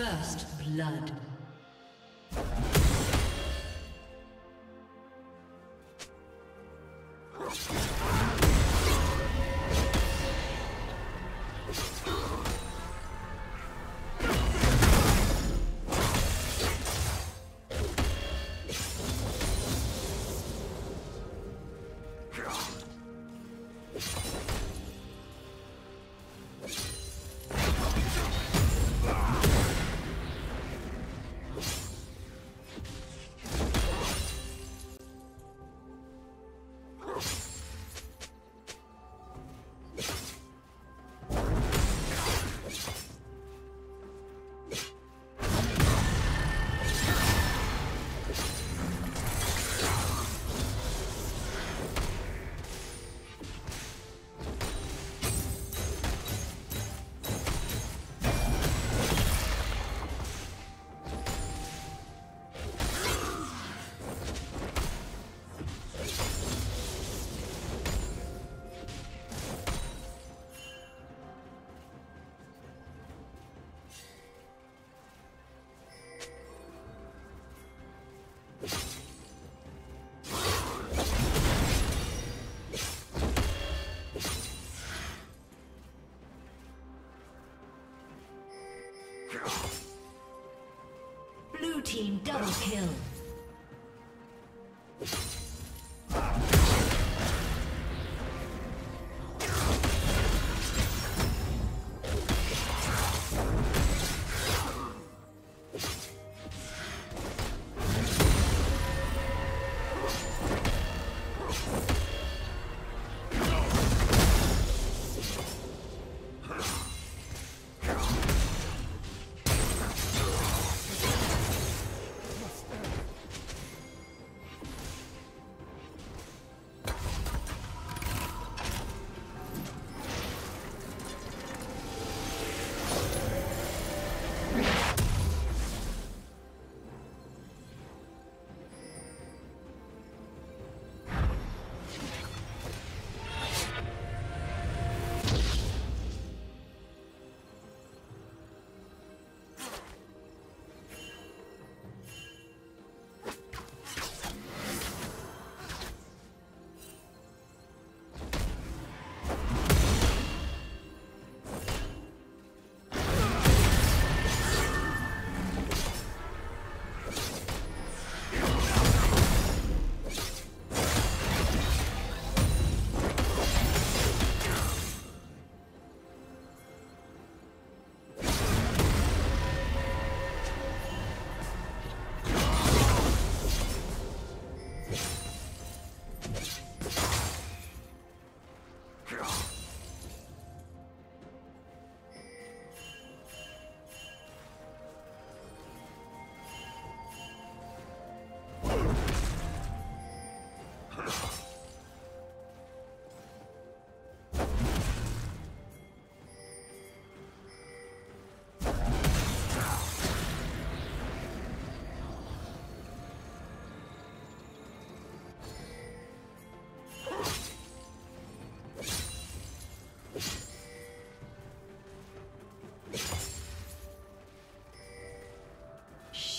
First blood. Team double kill.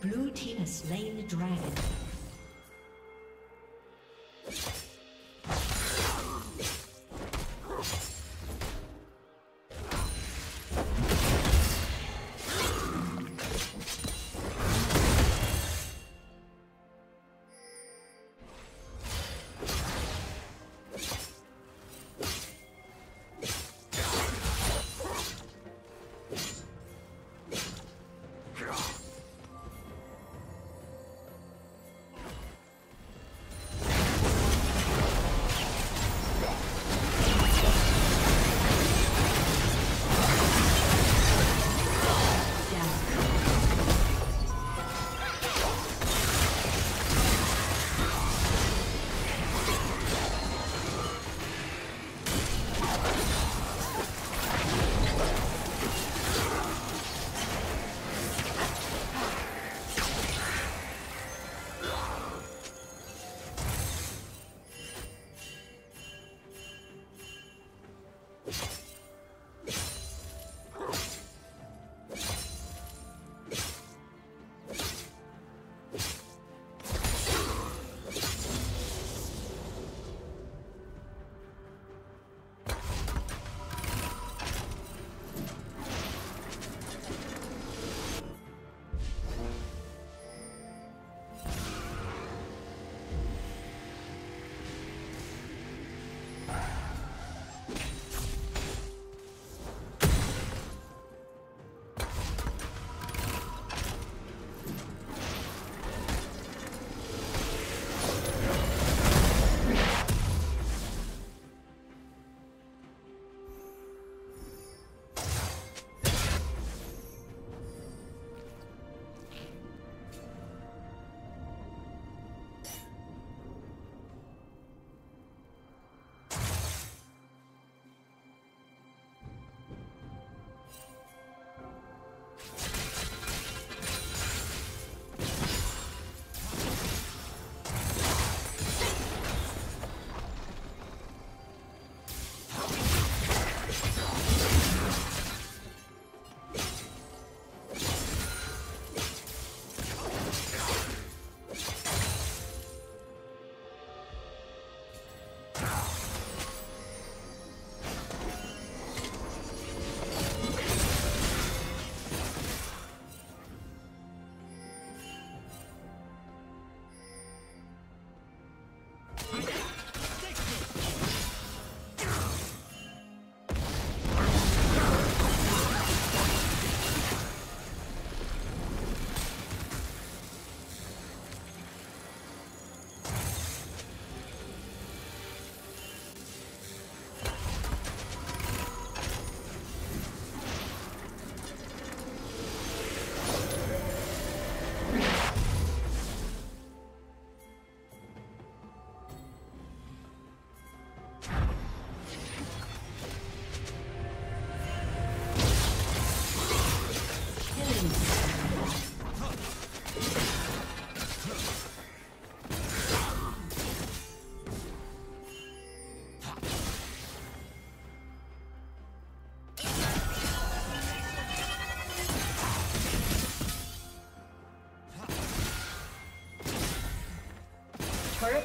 Blue team has slain the dragon. Turret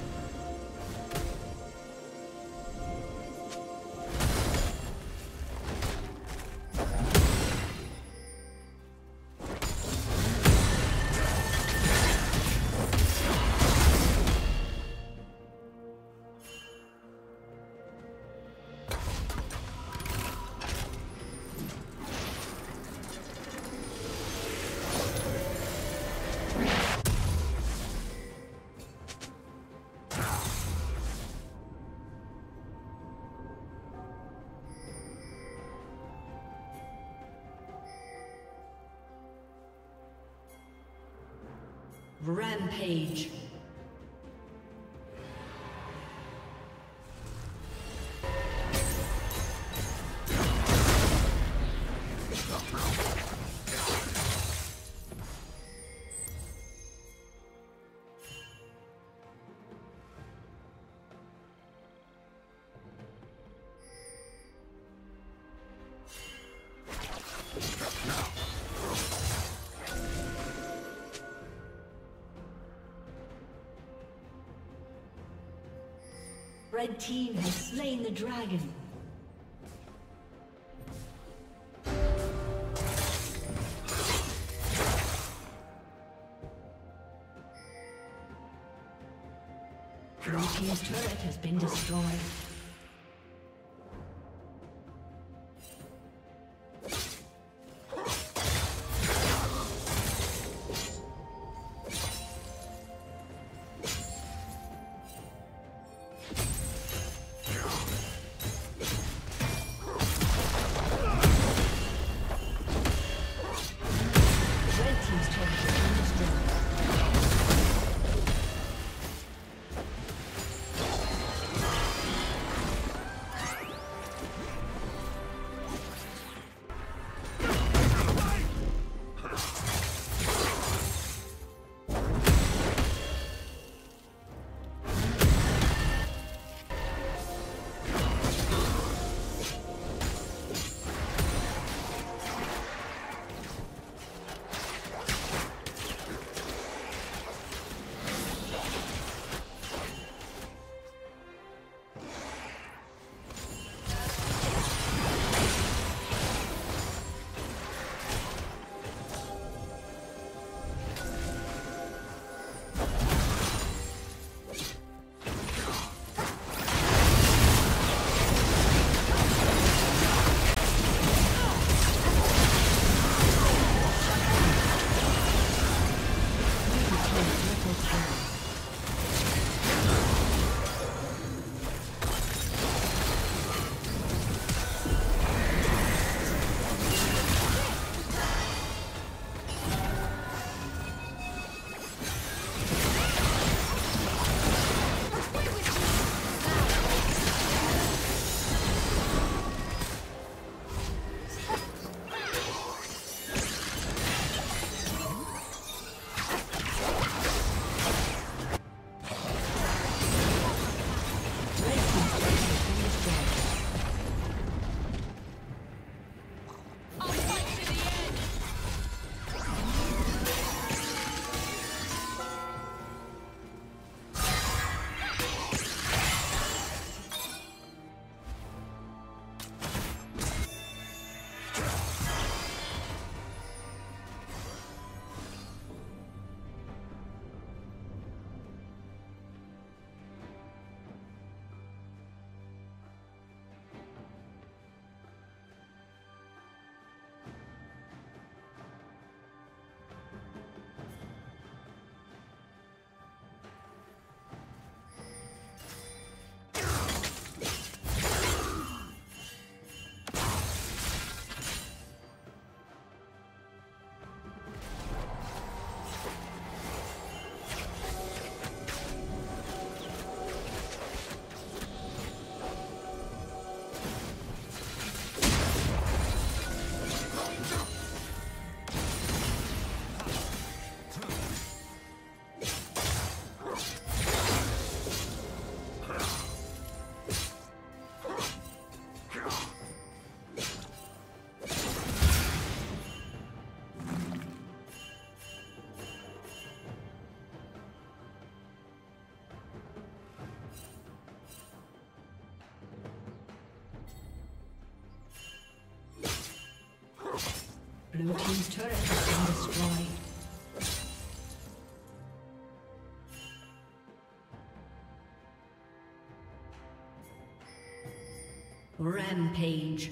Rampage. Red team has slain the dragon. Red team's turret has been destroyed. Blue team's turret has been destroyed. Rampage.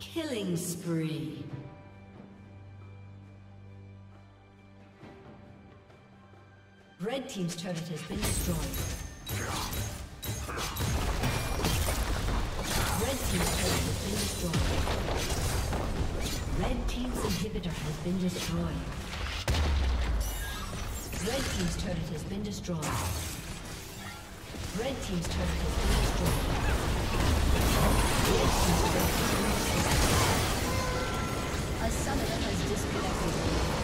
Killing spree. Red team's turret has been destroyed. Red team's turret has been destroyed. Red team's inhibitor has been destroyed. Red team's turret has been destroyed. Red team's turret has been destroyed. Red team's turret has been destroyed. A summoner has disconnected.